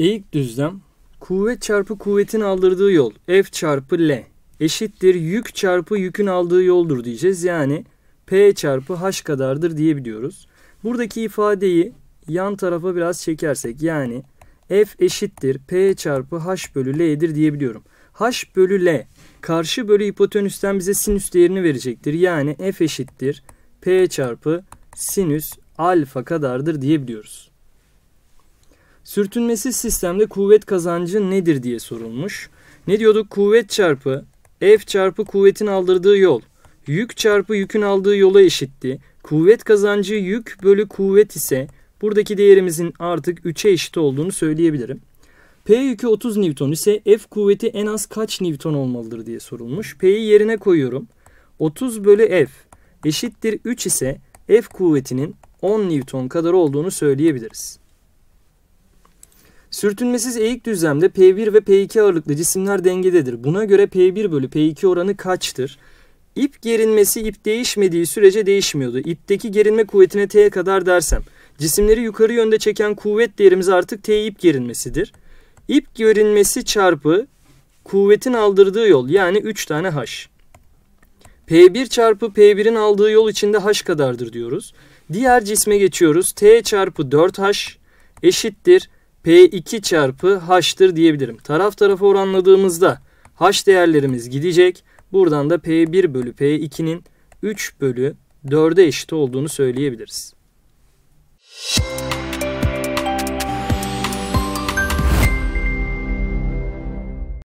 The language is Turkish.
Eğik düzlem, kuvvet çarpı kuvvetin aldırdığı yol, F çarpı L eşittir yük çarpı yükün aldığı yoldur diyeceğiz. Yani P çarpı H kadardır diyebiliyoruz. Buradaki ifadeyi yan tarafa biraz çekersek, yani F eşittir P çarpı H bölü L'dir diyebiliyorum. H bölü L karşı bölü hipotenüsten bize sinüs değerini verecektir. Yani F eşittir P çarpı sinüs alfa kadardır diyebiliyoruz. Sürtünmesiz sistemde kuvvet kazancı nedir diye sorulmuş. Ne diyorduk? Kuvvet çarpı F çarpı kuvvetin aldırdığı yol, yük çarpı yükün aldığı yola eşitti. Kuvvet kazancı yük bölü kuvvet ise buradaki değerimizin artık 3'e eşit olduğunu söyleyebilirim. P yükü 30 Newton ise F kuvveti en az kaç Newton olmalıdır diye sorulmuş. P'yi yerine koyuyorum. 30 bölü F eşittir 3 ise F kuvvetinin 10 Newton kadar olduğunu söyleyebiliriz. Sürtünmesiz eğik düzlemde P1 ve P2 ağırlıklı cisimler dengededir. Buna göre P1 bölü P2 oranı kaçtır? İp gerilmesi ip değişmediği sürece değişmiyordu. İpteki gerilme kuvvetine T'ye kadar dersem, cisimleri yukarı yönde çeken kuvvet değerimiz artık T ip gerilmesidir. İp gerilmesi çarpı kuvvetin aldırdığı yol, yani 3 tane H. P1 çarpı P1'in aldığı yol içinde H kadardır diyoruz. Diğer cisme geçiyoruz. T çarpı 4H eşittir P2 çarpı H'tır diyebilirim. Taraf tarafa oranladığımızda H değerlerimiz gidecek. Buradan da P1 bölü P2'nin 3 bölü 4'e eşit olduğunu söyleyebiliriz.